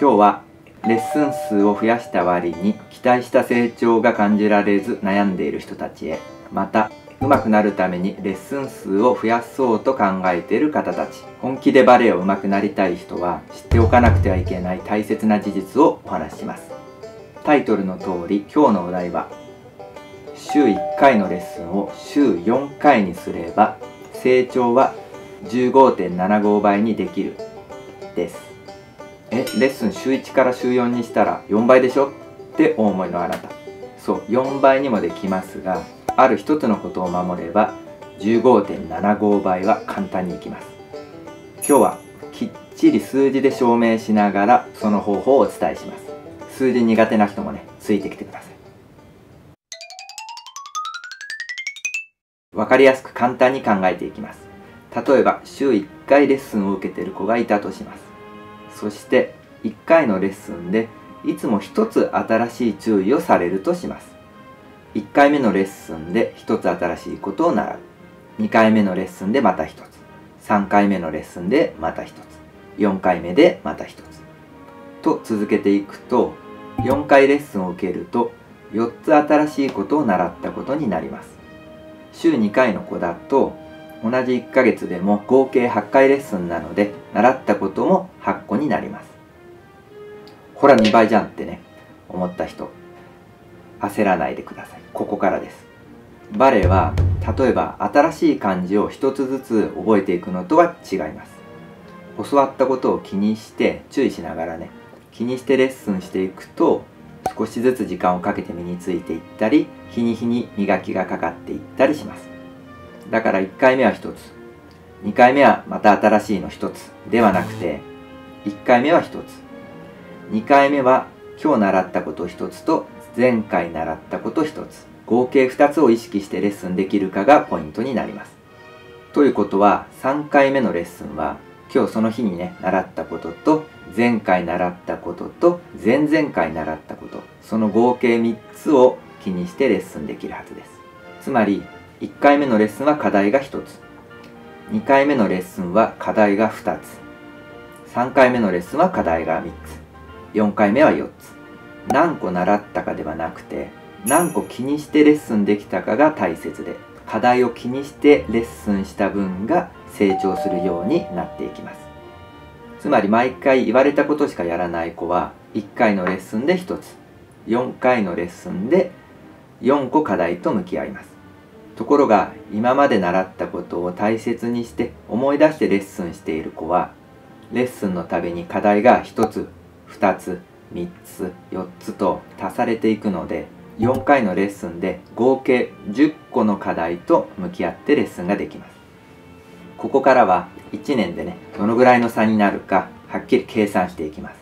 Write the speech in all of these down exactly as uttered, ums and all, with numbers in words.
今日はレッスン数を増やした割に期待した成長が感じられず悩んでいる人たちへ、また上手くなるためにレッスン数を増やそうと考えている方たち、本気でバレエを上手くなりたい人は知っておかなくてはいけない大切な事実をお話しします。タイトルの通り、今日のお題は週いっかいのレッスンを週よんかいにすれば成長は じゅうごてんななご 倍にできるです。え、レッスン週いちから週よんにしたらよんばいでしょってお思いのあなた、そうよんばいにもできますが、ある一つのことを守れば じゅうごてんななご 倍は簡単にいきます。今日はきっちり数字で証明しながらその方法をお伝えします。数字苦手な人もね、ついてきてください。分かりやすく簡単に考えていきます。例えば週いっかいレッスンを受けている子がいたとします。そしていっかいのレッスンでいつもひとつ新しい注意をされるとします。いっかいめのレッスンでひとつ新しいことを習う、にかいめのレッスンでまたひとつ、さんかいめのレッスンでまたひとつ、よんかいめでまたひとつと続けていくと、よんかいレッスンを受けるとよっつ新しいことを習ったことになります。週にかいの子だと同じいっかげつでも合計はっかいレッスンなので、習ったこともはっこになります。ほらにばいじゃんってね、思った人焦らないでください。ここからです。バレエは例えば新しい漢字をひとつずつ覚えていくのとは違います。教わったことを気にして注意しながらね、気にしてレッスンしていくと少しずつ時間をかけて身についていったり、日に日に磨きがかかっていったりします。だからいっかいめはひとつ、にかいめはまた新しいのひとつではなくて、いっかいめはひとつ、にかいめは今日習ったことひとつと前回習ったことひとつ、合計ふたつを意識してレッスンできるかがポイントになります。ということはさんかいめのレッスンは今日その日にね、習ったことと前回習ったことと前々回習ったこと、その合計みっつを気にしてレッスンできるはずです。つまりいっかいめのレッスンは課題がひとつ、にかいめのレッスンは課題がふたつ、さんかいめのレッスンは課題がみっつ、よんかいめはよっつ。何個習ったかではなくて、何個気にしてレッスンできたかが大切で、課題を気にしてレッスンした分が成長するようになっていきます。つまり毎回言われたことしかやらない子は、いっかいのレッスンでひとつ、よんかいのレッスンでよんこ課題と向き合います。ところが今まで習ったことを大切にして思い出してレッスンしている子は、レッスンのたびに課題がひとつふたつみっつよっつと足されていくので、よんかいのレッスンで合計じゅっこの課題と向き合ってレッスンができます。ここからはいちねんでね、どのぐらいの差になるかはっきり計算していきます。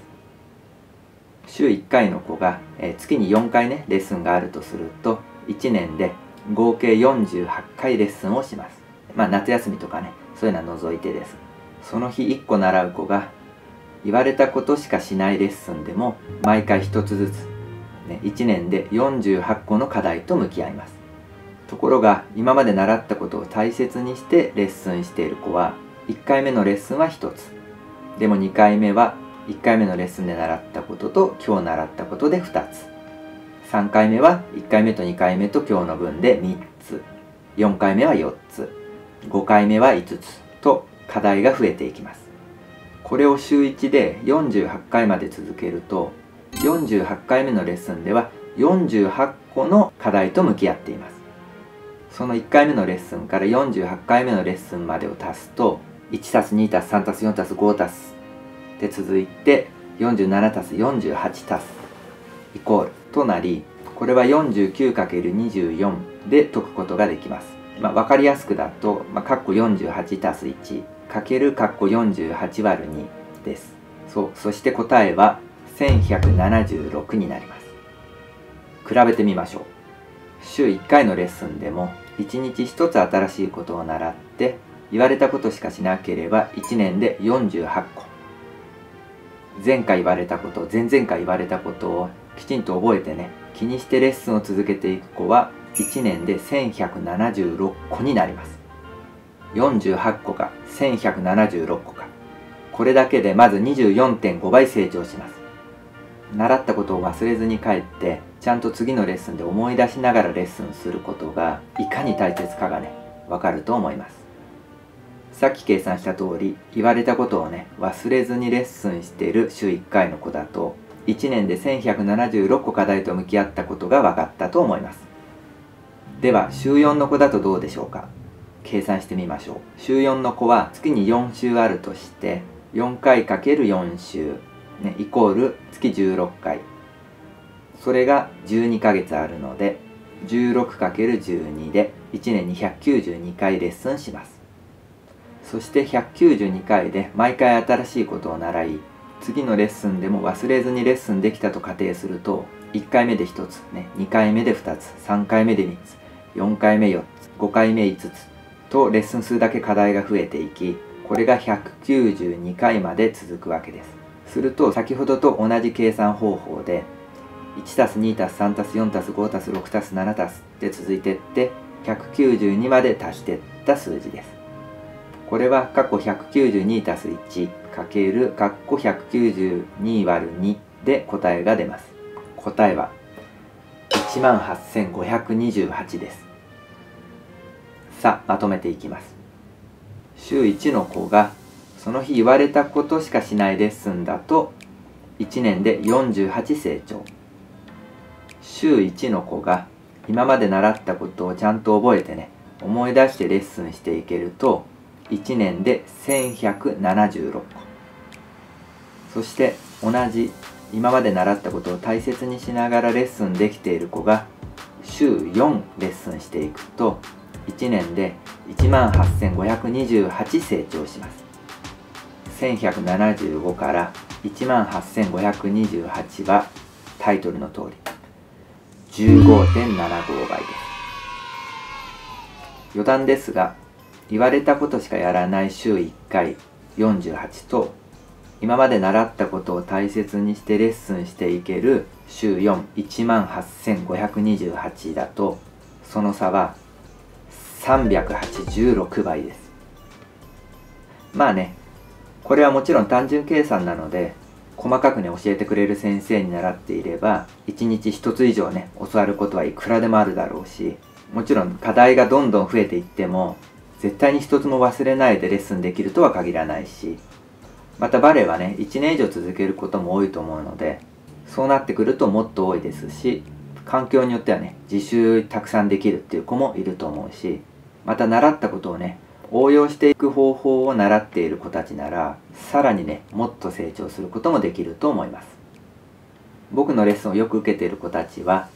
週いっかいの子が、えー、月によんかいねレッスンがあるとすると、いちねんで合計よんじゅうはっかいレッスンをします。まあ夏休みとかね、そういうのは除いてです。その日いっこ習う子が言われたことしかしないレッスンでも毎回ひとつずつ、ね、いちねんでよんじゅうはっこの課題と向き合います。ところが今まで習ったことを大切にしてレッスンしている子は、いっかいめのレッスンはひとつ、でもにかいめはいっかいめのレッスンで習ったことと今日習ったことでふたつ、さんかいめはいっかいめとにかいめと今日の分でみっつ、よんかいめはよっつ、ごかいめはいつつと課題が増えていきます。これを週いちでよんじゅうはっかいまで続けると、よんじゅうはっかいめのレッスンではよんじゅうはっこの課題と向き合っています。そのいっかいめのレッスンからよんじゅうはっかいめのレッスンまでを足すと、 いちたすにたすさんたすよんたすごたす って続いて よんじゅうななたすよんじゅうはちたす イコールとなり、これは よんじゅうきゅうかけるにじゅうよん で解くことができます。まあ、分かりやすくだと、まあ、かっこよんじゅうはちたすいちかけるかっこよんじゅうはちわるにです。そう、そして答えはせんひゃくななじゅうろくになります。比べてみましょう。週いっかいのレッスンでもいちにちひとつ新しいことを習って、言われたことしかしなければいちねんでよんじゅうはっこ、前回言われたこと、前々回言われたことをきちんと覚えてね、気にしてレッスンを続けていく子はいちねんでせんひゃくななじゅうろっこになります。よんじゅうはっこかせんひゃくななじゅうろっこか、これだけでまず にじゅうよんてんご 倍成長します。習ったことを忘れずに帰ってちゃんと次のレッスンで思い出しながらレッスンすることがいかに大切かがね分かると思います。さっき計算した通り言われたことをね忘れずにレッスンしている週いっかいの子だといちねんでせんひゃくななじゅうろっこ課題と向き合ったことが分かったと思います。では週よんの子だとどうでしょうか。計算してみましょう。週よんの子は月によん週あるとしてよんかい ×よん 週、ね、イコール月じゅうろっかい、それがじゅうにかげつあるので じゅうろくかけるじゅうに でいちねんにひゃくきゅうじゅうにかいレッスンします。そしてひゃくきゅうじゅうにかいで毎回新しいことを習い、次のレッスンでも忘れずにレッスンできたと仮定すると、いっかいめでひとつ、ね、にかいめでふたつ、さんかいめでみっつ、よんかいめよっつ、ごかいめいつつとレッスン数だけ課題が増えていき、これがひゃくきゅうじゅうにかいまで続くわけです。すると先ほどと同じ計算方法で いちたすにたすさんたすよんたすごたすろくたすななたす って続いてってひゃくきゅうじゅうにまで足してった数字です。これは括弧 ひゃくきゅうじゅうにたすいち かけるひゃくきゅうじゅうにわるに で答えが出ます。答えは いちまんはっせんごひゃくにじゅうはち です。さあまとめていきます。週いちの子がその日言われたことしかしないレッスンだといちねんでよんじゅうはち成長。週いちの子が今まで習ったことをちゃんと覚えてね思い出してレッスンしていけるといちねんでせんひゃくななじゅうろっこ。そして同じ今まで習ったことを大切にしながらレッスンできている子が週よんレッスンしていくといちねんでいちまんはっせんごひゃくにじゅうはち成長します。せんひゃくななじゅうごからいちまんはっせんごひゃくにじゅうはちはタイトルの通り じゅうごてんななご 倍です。余談ですが言われたことしかやらない週いっかいよんじゅうはちと今まで習ったことを大切にしてレッスンしていける週よんいちまんはっせんごひゃくにじゅうはちだとその差はさんびゃくはちじゅうろく倍です。まあねこれはもちろん単純計算なので細かくね教えてくれる先生に習っていればいちにちひとつ以上ね教わることはいくらでもあるだろうし、もちろん課題がどんどん増えていっても絶対にひとつも忘れないでレッスンできるとは限らないし、またバレエはねいちねん以上続けることも多いと思うのでそうなってくるともっと多いですし、環境によってはね自習たくさんできるっていう子もいると思うし、また習ったことをね応用していく方法を習っている子たちならさらにねもっと成長することもできると思います。僕のレッスンをよく受けている子たちは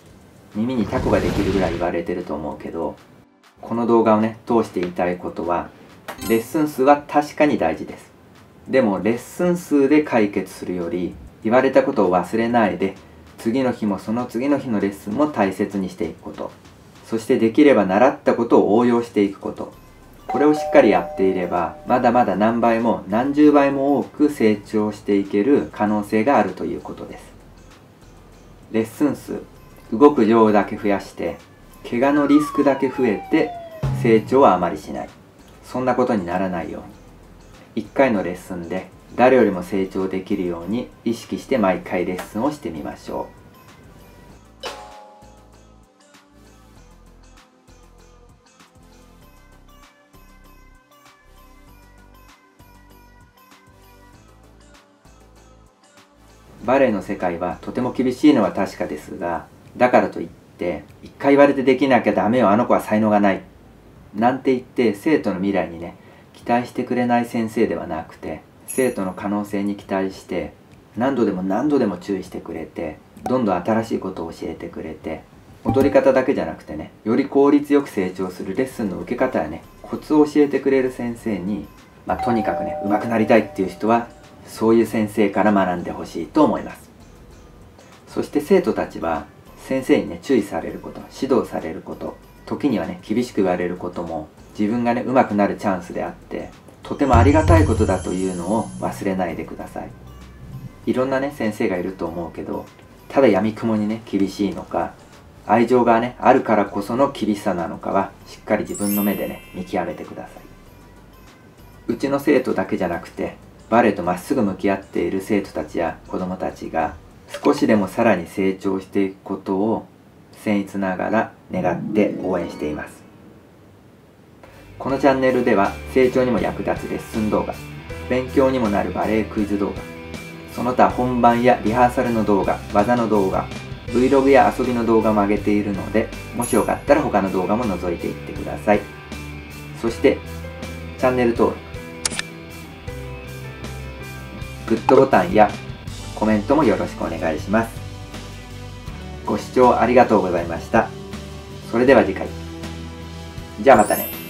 耳にタコができるぐらい言われてると思うけど、この動画をね通して言いたいことはレッスン数は確かに大事です。でもレッスン数で解決するより言われたことを忘れないで次の日もその次の日のレッスンも大切にしていくこと、そしてできれば習ったことを応用していくこと、これをしっかりやっていればまだまだ何倍も何十倍も多く成長していける可能性があるということです。レッスン数動く量だけ増やして怪我のリスクだけ増えて成長はあまりしない、そんなことにならないようにいっかいのレッスンで誰よりも成長できるように意識して毎回レッスンをしてみましょう。バレエの世界はとても厳しいのは確かですが、だからといって一回言われてできなきゃダメよ、あの子は才能がないなんて言って生徒の未来にね期待してくれない先生ではなくて、生徒の可能性に期待して何度でも何度でも注意してくれて、どんどん新しいことを教えてくれて、踊り方だけじゃなくてねより効率よく成長するレッスンの受け方やねコツを教えてくれる先生に、まあ、とにかくね上手くなりたいっていう人はそういう先生から学んでほしいと思います。そして生徒たちは先生にね注意されること、指導されること、時にはね厳しく言われることも自分がね上手くなるチャンスであってとてもありがたいことだというのを忘れないでください。いろんなね先生がいると思うけど、ただやみくもにね厳しいのか、愛情がねあるからこその厳しさなのかはしっかり自分の目でね見極めてください。うちの生徒だけじゃなくてバレエとまっすぐ向き合っている生徒たちや子どもたちが少しでもさらに成長していくことを僭越ながら願って応援しています。このチャンネルでは成長にも役立つレッスン動画、勉強にもなるバレエクイズ動画、その他本番やリハーサルの動画、技の動画、Vlog や遊びの動画も上げているので、もしよかったら他の動画も覗いていってください。そしてチャンネル登録、グッドボタンやコメントもよろしくお願いします。ご視聴ありがとうございました。それでは次回。じゃあまたね。